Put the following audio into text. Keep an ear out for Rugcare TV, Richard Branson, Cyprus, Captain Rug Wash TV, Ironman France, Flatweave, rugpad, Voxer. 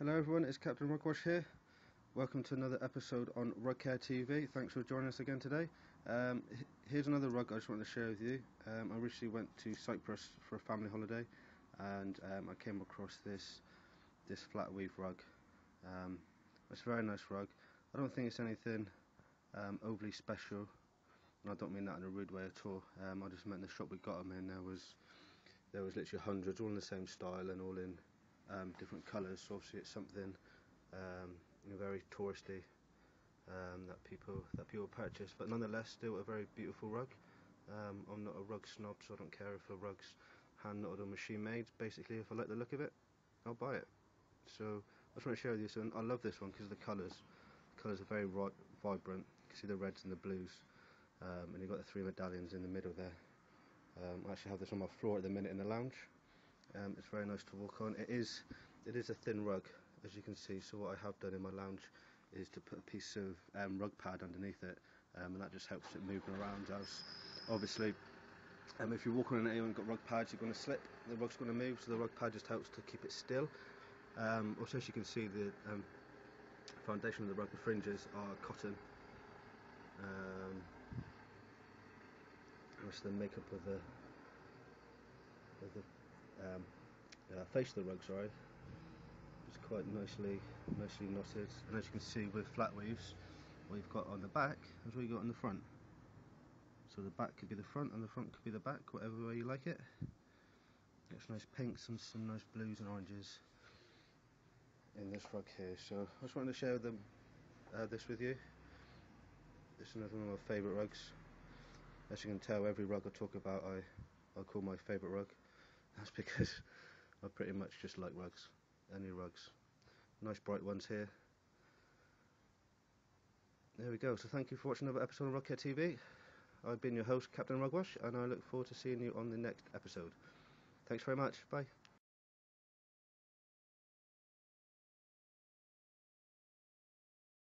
Hello everyone, it's Captain Rug Wash here. Welcome to another episode on Rugcare TV. Thanks for joining us again today. Here's another rug I just wanted to share with you. I recently went to Cyprus for a family holiday, and I came across this Flatweave rug. It's a very nice rug. I don't think it's anything overly special, and I don't mean that in a rude way at all. I just meant the shop we got them in. There was literally hundreds, all in the same style and all in different colours, so obviously it's something very touristy that people purchase, but nonetheless still a very beautiful rug. I'm not a rug snob, so I don't care if a rug's hand knotted or machine made. Basically, if I like the look of it, I'll buy it. So I just want to share with you something. I love this one because the colours are very vibrant. You can see the reds and the blues, and you've got the three medallions in the middle there. I actually have this on my floor at the minute in the lounge. It's very nice to walk on. It is a thin rug, as you can see, so what I have done in my lounge is to put a piece of rug pad underneath it, and that just helps it moving around, as obviously if you're walking on it and you haven't got rug pads, you're going to slip, the rug's going to move, so the rug pad just helps to keep it still. Also, as you can see, the foundation of the rug, the fringes are cotton. That's the makeup of the face of the rug, sorry. It's quite nicely knotted, and as you can see with flat weaves, what you've got on the back is what you got on the front. So the back could be the front and the front could be the back, whatever way you like it. It's nice pinks and some nice blues and oranges in this rug here. So I just wanted to share this with you. It's another one of my favourite rugs. As you can tell, every rug I talk about I call my favourite rug. That's because I pretty much just like rugs, any rugs. Nice bright ones here. There we go. So thank you for watching another episode of Rugcare TV. I've been your host, Captain Rug Wash, and I look forward to seeing you on the next episode. Thanks very much. Bye.